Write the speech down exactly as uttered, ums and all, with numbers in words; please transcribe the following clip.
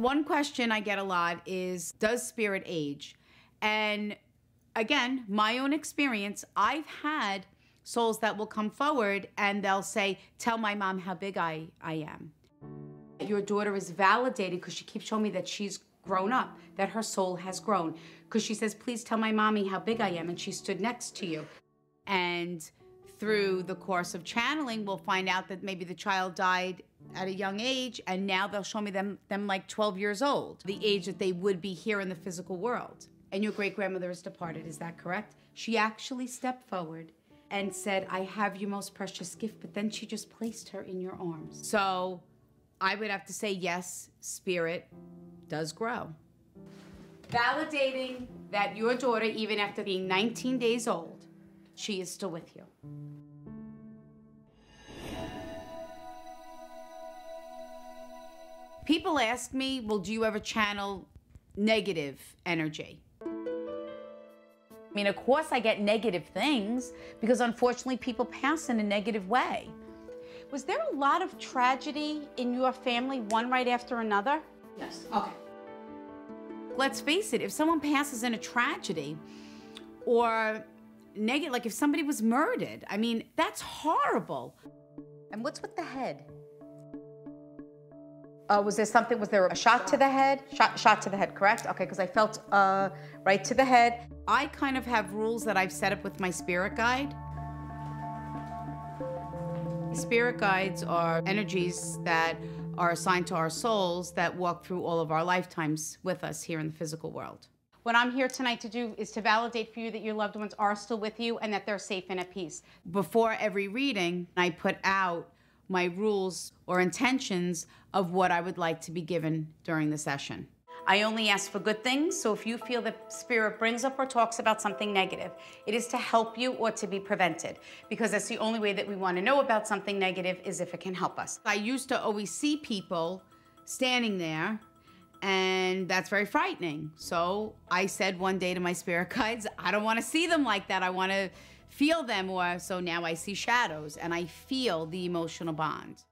One question I get a lot is, does spirit age? And again, my own experience, I've had souls that will come forward and they'll say, tell my mom how big I, I am. Your daughter is validated because she keeps showing me that she's grown up, that her soul has grown. Because she says, please tell my mommy how big I am, and she stood next to you. And through the course of channeling, we'll find out that maybe the child died at a young age, and now they'll show me them, them like twelve years old, the age that they would be here in the physical world. And your great-grandmother is departed, is that correct? She actually stepped forward and said, I have your most precious gift, but then she just placed her in your arms. So I would have to say, yes, spirit does grow. Validating that your daughter, even after being nineteen days old, she is still with you. People ask me, well, do you ever channel negative energy? I mean, of course I get negative things, because unfortunately people pass in a negative way. Was there a lot of tragedy in your family, one right after another? Yes. Okay. Let's face it, if someone passes in a tragedy or negative, like if somebody was murdered, I mean, that's horrible. And what's with the head? Uh, was there something, was there a shot to the head? Shot, shot to the head, correct? Okay, because I felt uh, right to the head. I kind of have rules that I've set up with my spirit guide. Spirit guides are energies that are assigned to our souls that walk through all of our lifetimes with us here in the physical world. What I'm here tonight to do is to validate for you that your loved ones are still with you and that they're safe and at peace. Before every reading, I put out my rules or intentions of what I would like to be given during the session. I only ask for good things, so if you feel that spirit brings up or talks about something negative, it is to help you or to be prevented, because that's the only way that we want to know about something negative is if it can help us. I used to always see people standing there, and that's very frightening. So I said one day to my spirit guides, I don't want to see them like that. I want to feel them, or so now I see shadows, and I feel the emotional bond.